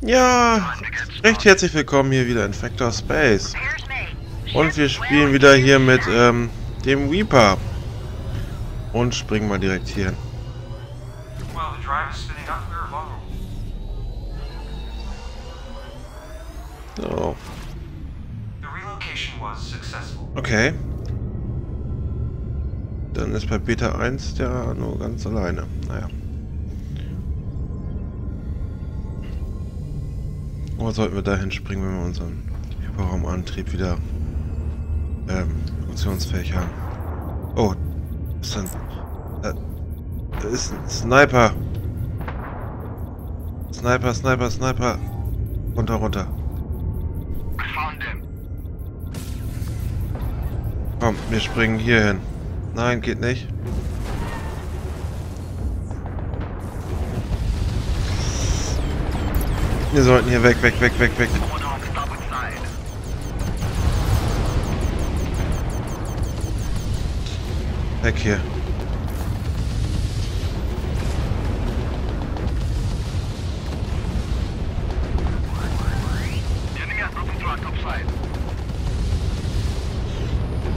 Ja, recht herzlich willkommen hier wieder in Fractured Space. Und wir spielen wieder hier mit dem Weeper. Und springen mal direkt hier hin. So. Okay. Dann ist bei Beta 1 der nur ganz alleine. Naja. Oder sollten wir dahin springen, wenn wir unseren Hyperraumantrieb wieder funktionsfähig haben? Oh, was denn? Da ist ein Sniper! Sniper, Sniper, Sniper! Runter, runter! Komm, wir springen hier hin. Nein, geht nicht. Wir sollten hier weg, weg, weg, weg, weg. Weg hier.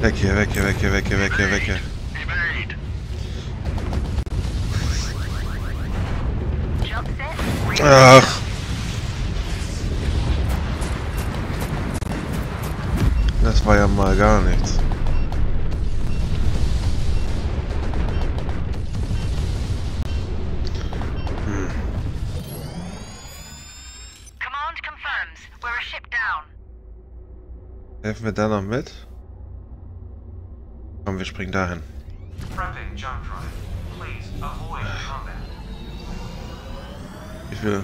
Weg hier, weg hier, weg hier, weg hier, weg hier, weg hier. Ach. Das war ja mal gar nichts. Command confirms, we're a ship down. Helfen wir da noch mit? Komm, wir springen dahin. Ich will.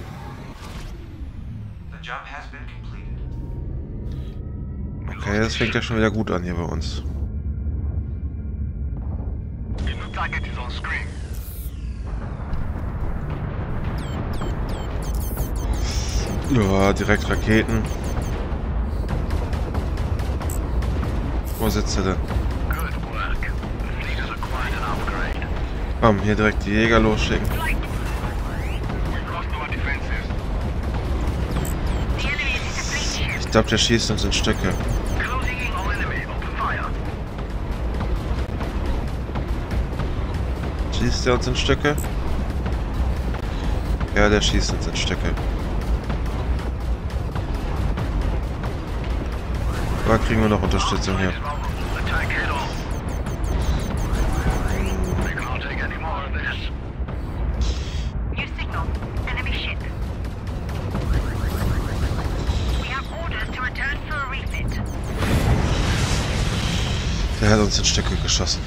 Okay, das fängt ja schon wieder gut an hier bei uns. Ja, direkt Raketen. Wo sitzt er denn? Komm, hier direkt die Jäger losschicken. Ich glaube, der schießt uns in Stücke. Schießt der uns in Stücke? Ja, der schießt uns in Stücke. Da kriegen wir noch Unterstützung hier. Der hat uns in Stücke geschossen.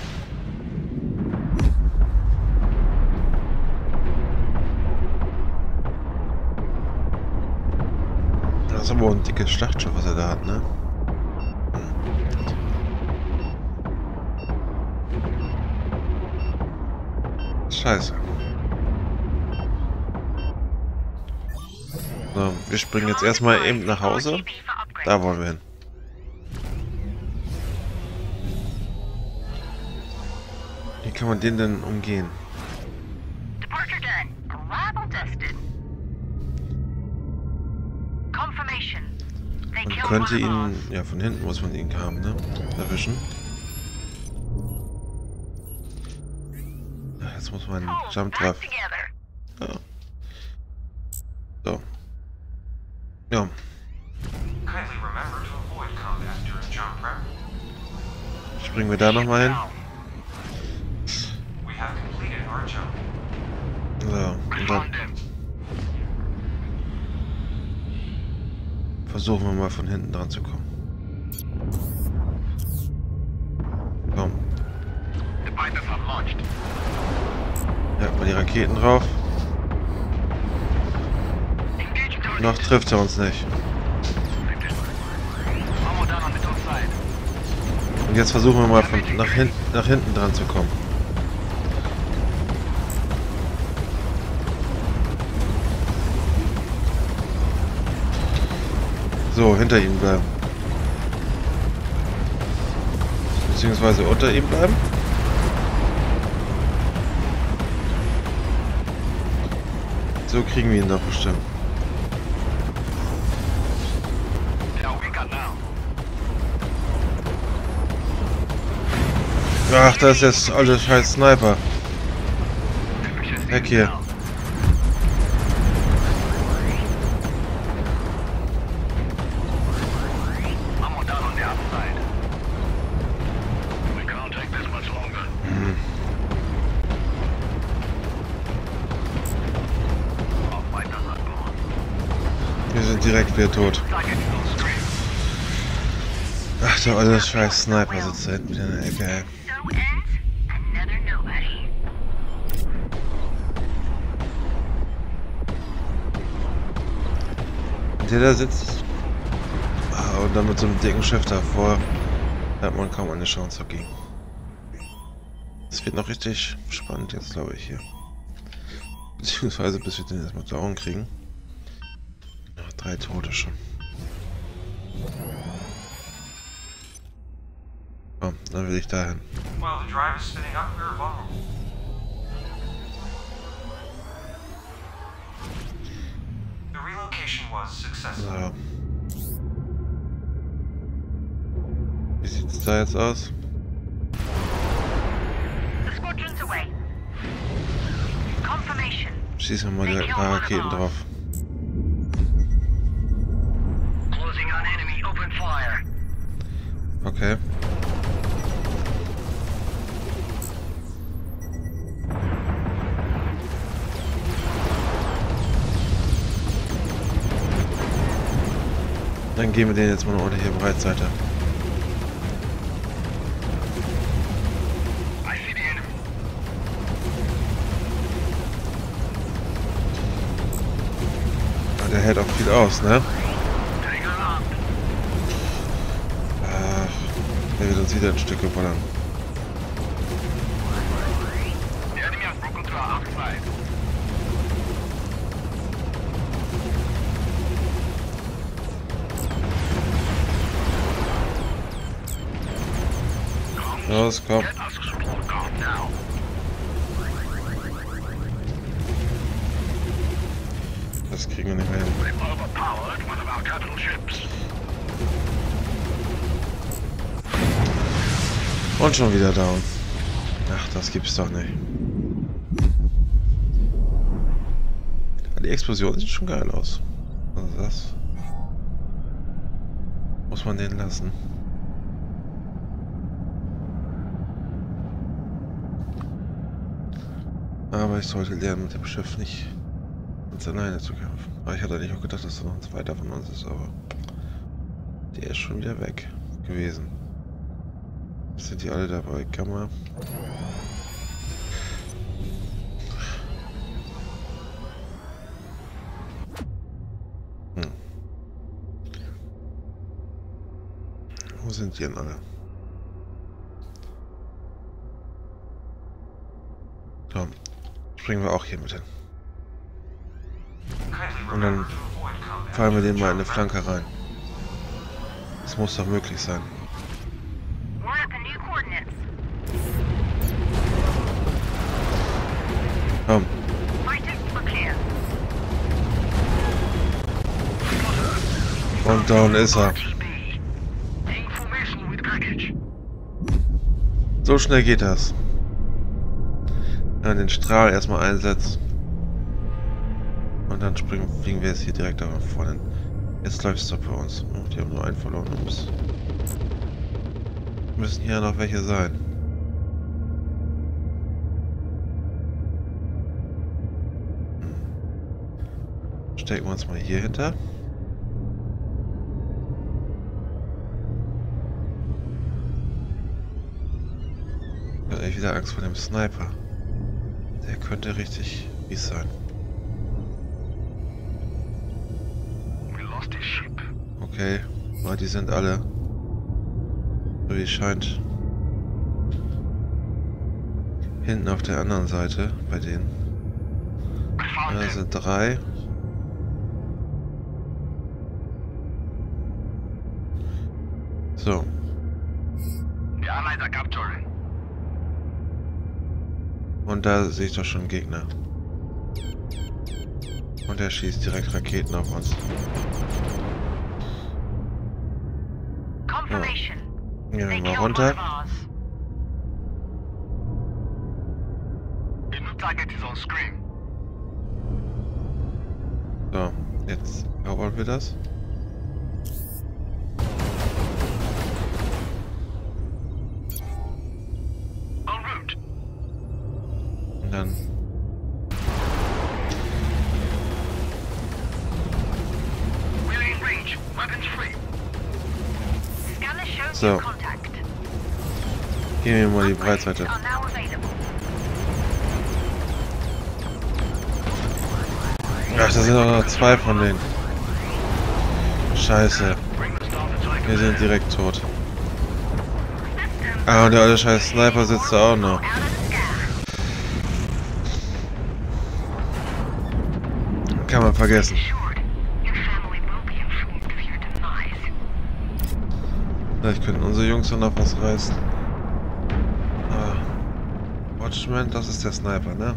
Das ist aber auch ein dickes Schlachtschiff, was er da hat, ne? Scheiße. So, wir springen jetzt erstmal eben nach Hause. Da wollen wir hin. Wie kann man den denn umgehen? Man könnte ihn... Ja, von hinten muss man ihn haben, ne? Erwischen. Jetzt muss man Jump drauf. Ja. So. Ja. Springen wir da nochmal hin. So, und dann versuchen wir mal von hinten dran zu kommen. Komm. Ja, mal die Raketen drauf. Noch trifft er uns nicht. Und jetzt versuchen wir mal von nach hinten dran zu kommen. So, hinter ihm bleiben. Beziehungsweise unter ihm bleiben. So kriegen wir ihn doch bestimmt. Ach, da ist jetzt alte scheiß Sniper. Weg hier. Wir sind direkt wieder tot. Ach, der alte scheiß Sniper sitzt da hinten in der Ecke, ey. Der da sitzt und dann mit so einem dicken Schiff davor, da hat man kaum eine Chance dagegen. Es wird noch richtig spannend jetzt, glaube ich, hier. Beziehungsweise bis wir den erstmal zu Augen kriegen. Ach, 3 Tote schon. Oh, dann will ich dahin. So. Wie sieht es da jetzt aus? Schießen wir mal direkt ein paar Raketen drauf. Okay. Dann geben wir denen jetzt mal eine ordentliche Breitseite. Ja, der hält auch viel aus, ne? Der wird uns wieder ein Stück geballern. Los, komm. Das kriegen wir nicht mehr hin. Und schon wieder down. Ach, das gibt's doch nicht. Die Explosion sieht schon geil aus. Also das muss man denen lassen. Aber ich sollte lernen, mit dem Schiff nicht ganz alleine zu kämpfen. Aber ich hatte nicht auch gedacht, dass da noch ein zweiter von uns ist, aber der ist schon wieder weg gewesen. Jetzt sind die alle dabei, Kammer. Wo sind die denn alle? So. Springen wir auch hier mit hin. Und dann fallen wir den mal in eine Flanke rein. Das muss doch möglich sein. Komm. Und down ist er. So schnell geht das. An den Strahl erstmal einsetzt und dann fliegen wir jetzt hier direkt nach vorne. Jetzt läuft es doch bei uns. Oh, die haben nur einen verloren. Ups. Müssen hier noch welche sein. Stecken wir uns mal hier hinter. Ich habe wieder Angst vor dem Sniper. Der könnte richtig fies sein. Okay, weil die sind alle, so wie es scheint, hinten auf der anderen Seite bei denen. Da sind 3. So. Und da sehe ich doch schon einen Gegner. Und er schießt direkt Raketen auf uns. Ja. Gehen wir mal runter. So, jetzt erobern wir das. Und dann... So. Gehen wir mal die Breitseite. Ach, da sind auch noch zwei von denen. Scheiße. Wir sind direkt tot. Ah, und der alte scheiß Sniper sitzt da auch noch. Kann man vergessen. Vielleicht könnten unsere Jungs noch was reißen. Ah. Watchman, das ist der Sniper, ne?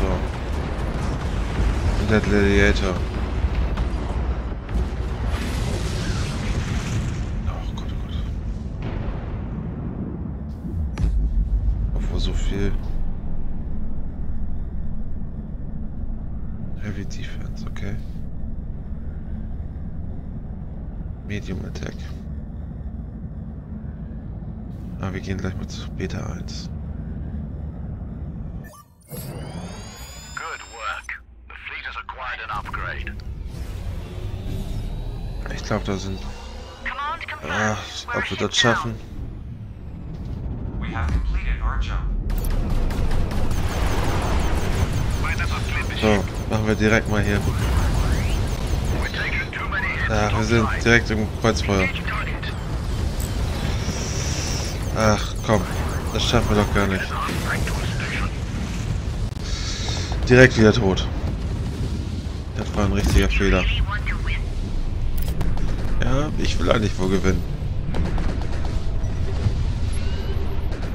So. Der Liliator. Oh Gott, oh Gott. Obwohl so viel Heavy Defense, okay. Medium Attack. Ah, wir gehen gleich mal zu Beta 1. Ich glaube, da sind... Ach, ob wir das schaffen. So, machen wir direkt mal hier. Ach, wir sind direkt im Kreuzfeuer. Ach, komm. Das schaffen wir doch gar nicht. Direkt wieder tot. Das war ein richtiger Fehler. Ja, ich will eigentlich wohl gewinnen.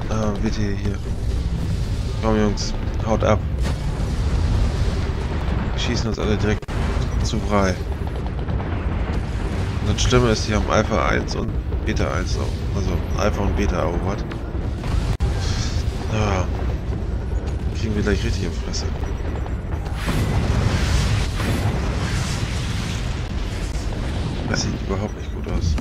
Ah, bitte hier. Komm Jungs, haut ab. Wir schießen uns alle direkt zu Brei. Und das Schlimme ist, die haben Alpha 1 und Beta 1 auch. Also Alpha und Beta erobert. Ah, kriegen wir gleich richtig auf die Fresse. Das sieht überhaupt nicht gut aus.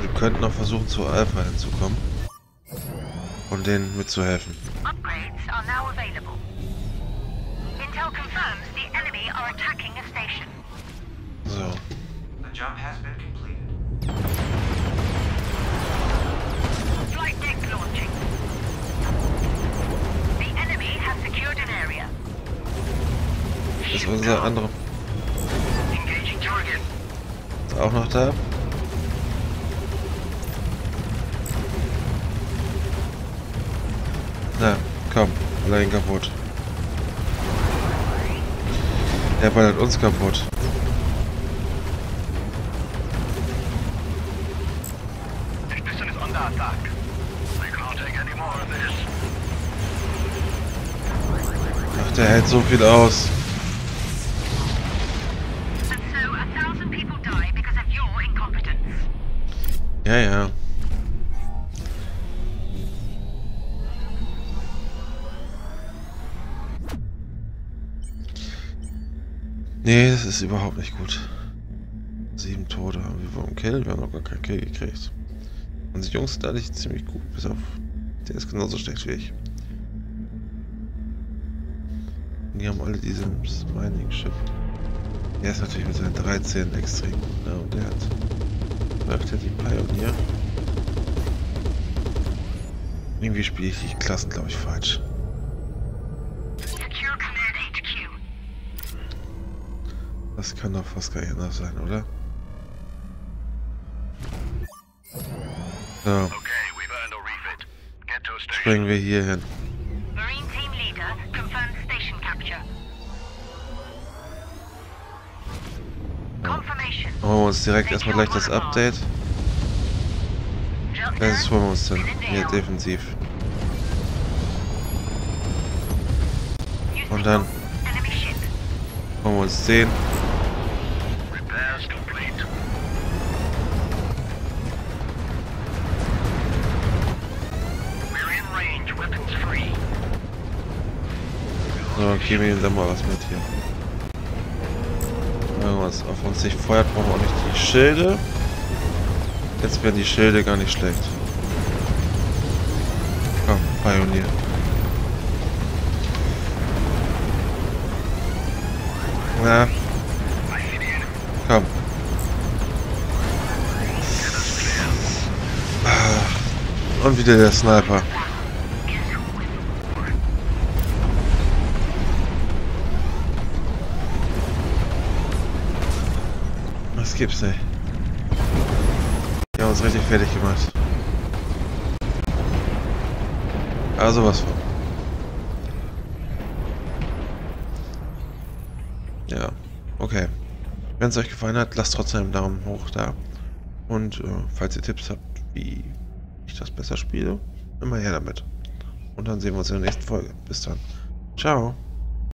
Wir könnten noch versuchen, zur Alpha hinzukommen und denen mitzuhelfen. So. Ist unser anderer ist auch noch da? Na, komm, allein kaputt. Er ballert uns kaputt. Ach, der hält so viel aus. Ja, ja. Nee, das ist überhaupt nicht gut. 7 Tote haben wir vom Kill, wir haben noch gar keinen Kill gekriegt. Unsere Jungs sind eigentlich ziemlich gut, bis auf... Der ist genauso schlecht wie ich. Und die haben alle diesen Mining-Schiff. Der ist natürlich mit seinen 13 extrem gut, ne? Und der hat... Läuft ja die Pioneer. Irgendwie spiele ich die Klassen, glaube ich, falsch. Das kann doch fast gar nicht anders sein, oder? So. Springen wir hier hin. Marine Team Leader confirmed Station Capture. Holen wir uns direkt erstmal gleich das Update. Das holen wir uns dann hier defensiv. Und dann holen wir uns den. So, okay, wir nehmen mal was mit hier. Irgendwas auf uns nicht feuert, brauchen wir auch nicht die Schilde. Jetzt werden die Schilde gar nicht schlecht. Komm, Pioneer. Na. Komm. Und wieder der Sniper. Was gibt's denn? Die haben uns richtig fertig gemacht. Also was von. Ja, okay. Wenn es euch gefallen hat, lasst trotzdem einen Daumen hoch da. Und falls ihr Tipps habt, wie ich das besser spiele, immer her damit. Und dann sehen wir uns in der nächsten Folge. Bis dann. Ciao.